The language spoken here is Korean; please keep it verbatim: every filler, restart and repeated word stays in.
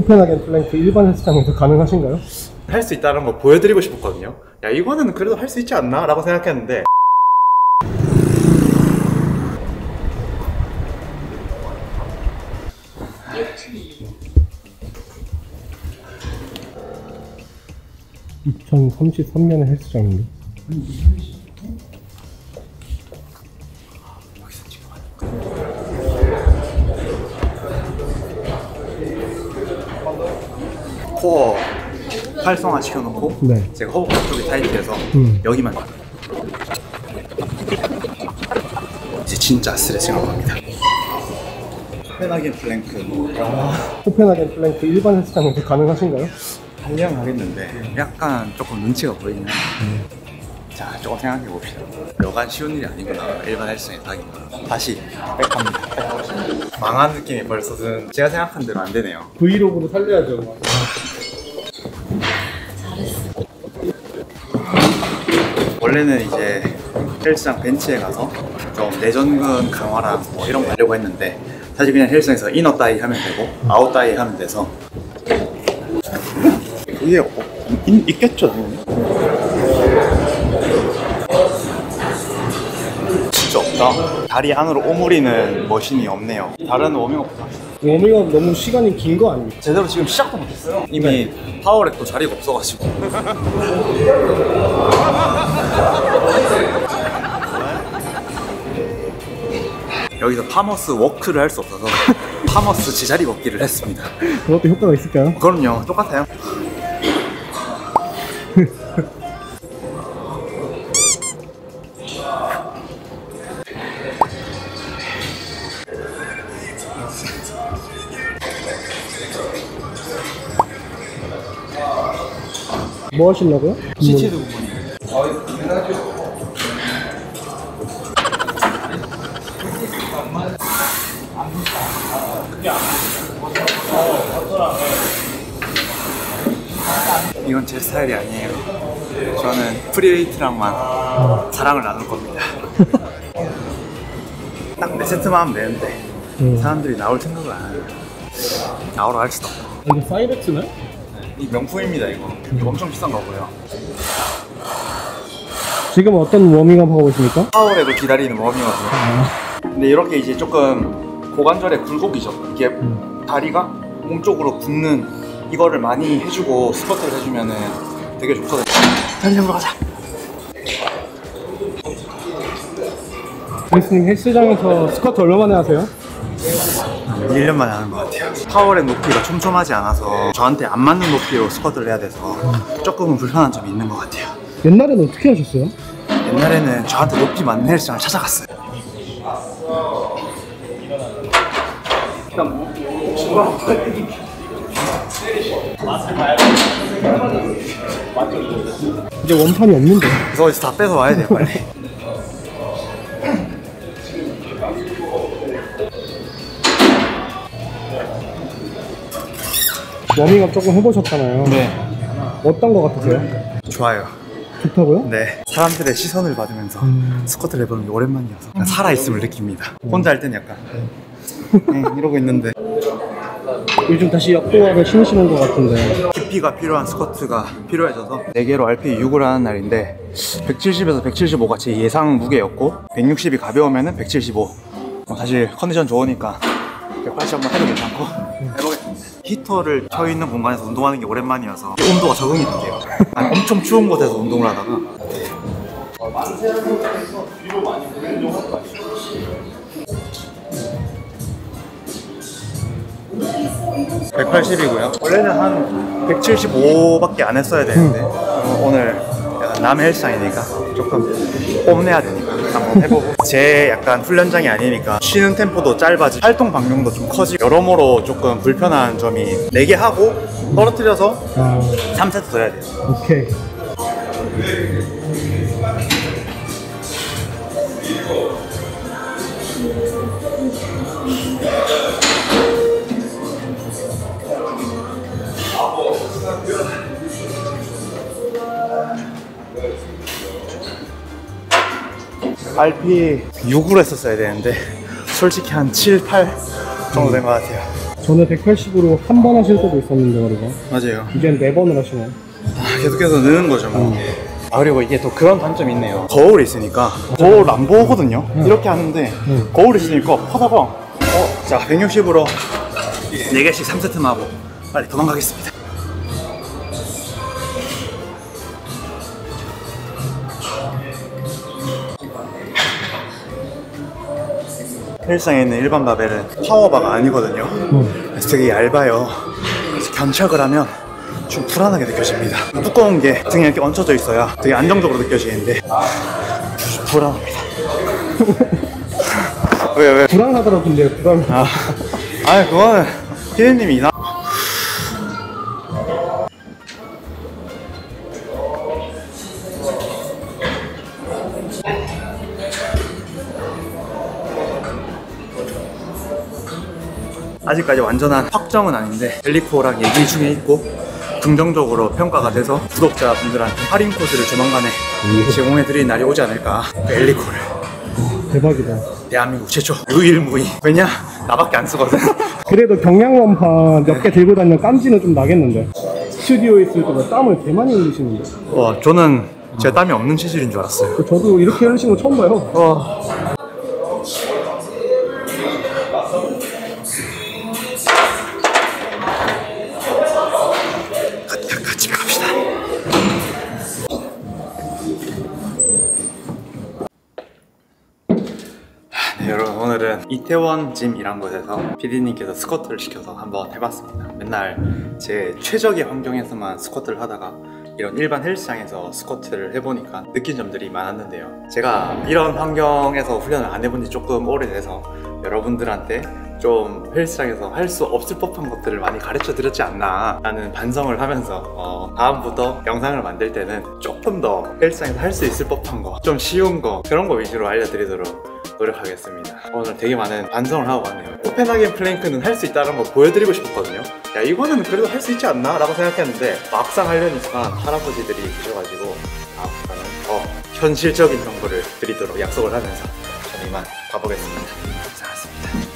코펜하겐 플랭크 일반 헬스장에도 가능하신가요? 할 수 있다는 거 보여드리고 싶었거든요. 야, 이거는 그래도 할 수 있지 않나? 라고 생각했는데 이천삼십삼 년에 헬스장인데 코어 활성화 시켜놓고 네. 제가 허벅지 쪽이 타이트해서 음. 여기만 이제 진짜 스트레칭을 합니다. 코펜하겐 플랭크 아, 코펜하겐 플랭크 일반 헬스장에도 가능하신가요? 한량하겠는데 약간 조금 눈치가 보이네요. 음. 자, 조금 생각해 봅시다. 여간 쉬운 일이 아니구나. 일반 헬스장에서 하기구나. 다시 백합니다. 망한 느낌이 벌써 든 제가 생각한 대로 안 되네요. 브이로그로 살려야죠. 잘했어. 원래는 이제 헬스장 벤치에 가서 좀 내전근 강화랑 뭐 이런 거 하려고 했는데 사실 그냥 헬스장에서 이너 다이 하면 되고 아웃 다이 하면 돼서 그게 있, 있겠죠? 진짜 없다. 다리 안으로 오므리는 머신이 없네요. 다른 워밍업부터 합시다. 워밍업 너무 시간이 긴 거 아니에요? 제대로 지금 시작도 못했어요. 이미 네. 파워렉도 자리가 없어가지고 여기서 파머스 워크를 할 수 없어서 파머스 제자리 걷기를 했습니다. 그것도 효과가 있을까요? 그럼요, 똑같아요. 뭐 하시려고요? 시체 부분이요. 이건 제 스타일이 아니에요. 저는 프리웨이트랑만 사랑을 나눌 겁니다. 딱 내 세트만 하면 되는데 음. 사람들이 나올 생각을 안 해요. 나오라 할 수도 없고. 이게 사이렉스네? 이 명품입니다. 이거 이거 엄청 비싼 거고요. 지금 어떤 워밍업 하고 있습니까? 파워랩을 기다리는 워밍업이요. 아. 근데 이렇게 이제 조금 고관절의 굴곡이죠. 이게 음. 다리가 몸쪽으로 붙는 이거를 많이 해주고 스쿼트를 해주면은 되게 좋거든요. 다리 잡으러 가자. 레슬링 헬스장에서 스쿼트 얼마만에 하세요? 일 년 만에 하는 것 같아요. 파워랩 높이가 촘촘하지 않아서 저한테 안 맞는 높이로 스쿼트를 해야 돼서 조금은 불편한 점이 있는 것 같아요. 옛날에는 어떻게 하셨어요? 옛날에는 저한테 높이 맞는 헬스장을 찾아갔어요. 이제 원판이 없는데 그래서 이제 다 빼서 와야 돼요 빨리. 워밍업 조금 해보셨잖아요. 네. 어떤 거 같으세요? 좋아요. 좋다고요? 네. 사람들의 시선을 받으면서 음... 스쿼트를 해보는 게 오랜만이어서 음... 살아있음을 느낍니다. 음... 혼자 할 땐 약간 네. 네, 이러고 있는데 요즘 다시 역동화를 신으시는 것 같은데 깊이가 필요한 스쿼트가 필요해져서 네 개로 알피이 육을 하는 날인데 백칠십에서 백칠십오가 제 예상 무게였고 백육십이 가벼우면 백칠십오 어, 사실 컨디션 좋으니까 백팔십 한번 해도 괜찮고 음. 해보겠습니다. 히터를 켜 있는 공간에서 운동하는 게 오랜만이어서 온도가 적응이 돼요. 아니, 엄청 추운 곳에서 운동을 하다가 백팔십이고요. 원래는 한 백칠십오밖에 안 했어야 되는데 음. 오늘 약간 남의 헬스장이니까 조금 뽐내야 되니까 한번 해보고 제 약간 훈련장이 아니니까 쉬는 템포도 짧아지고 활동 반경도 좀 커지고 여러모로 조금 불편한 점이 네 개 하고 떨어뜨려서 아... 삼 세트 더 해야 돼요. 오케이. 알피이 육으로 했었어야 되는데 솔직히 한 칠, 팔 정도 된 것 같아요. 전에 백팔십으로 한 번 하실 때도 있었는데 말이죠. 맞아요. 이젠 네 번을 하시네. 아, 계속해서 느는 거죠 뭐. 음. 아, 그리고 이게 또 그런 단점이 있네요. 거울이 있으니까 거울 안 보거든요. 응. 이렇게 하는데 응. 거울이 있으니까 하다가 어, 자 백육십으로 네 개씩 삼 세트만 하고 빨리 도망가겠습니다. 헬스장에 있는 일반 바벨은 파워바가 아니거든요. 응. 그래서 되게 얇아요. 그래서 견착을 하면 좀 불안하게 느껴집니다. 두꺼운 게 등에 이렇게 얹혀져 있어야 되게 안정적으로 느껴지는데 좀 불안합니다. 왜 왜? 불안하더라고. 근데 불안. 아, 아니 그거는 피디님이 이나. 아직까지 완전한 확정은 아닌데 엘리코랑 얘기 중에 있고 긍정적으로 평가가 돼서 구독자분들한테 할인 코스를 조만간에 제공해드릴 날이 오지 않을까. 그 엘리코를 대박이다. 대한민국 최초 유일무이. 왜냐? 나밖에 안 쓰거든. 그래도 경량원판 몇 개 들고 다니면 깜지는 좀 나겠는데. 스튜디오에 있을 때 땀을 개 많이 흘리시는데. 와, 저는 제가 땀이 없는 체질인 줄 알았어요. 저도 이렇게 흘리신 거 처음 봐요. 와. 이태원 짐이란 곳에서 피디님께서 스쿼트를 시켜서 한번 해봤습니다. 맨날 제 최적의 환경에서만 스쿼트를 하다가 이런 일반 헬스장에서 스쿼트를 해보니까 느낀 점들이 많았는데요. 제가 이런 환경에서 훈련을 안 해본 지 조금 오래돼서 여러분들한테 좀 헬스장에서 할 수 없을 법한 것들을 많이 가르쳐 드렸지 않나 라는 반성을 하면서 어, 다음부터 영상을 만들 때는 조금 더 헬스장에서 할 수 있을 법한 거, 좀 쉬운 거, 그런 거 위주로 알려드리도록 노력하겠습니다. 오늘 되게 많은 반성을 하고 왔네요. 코펜하겐 플랭크는 할 수 있다는 거 보여드리고 싶었거든요. 야, 이거는 그래도 할 수 있지 않나? 라고 생각했는데 막상 하려니까 할아버지들이 계셔가지고 다음부터는 더 현실적인 정보를 드리도록 약속을 하면서 저는 이만 가보겠습니다. 감사합니다.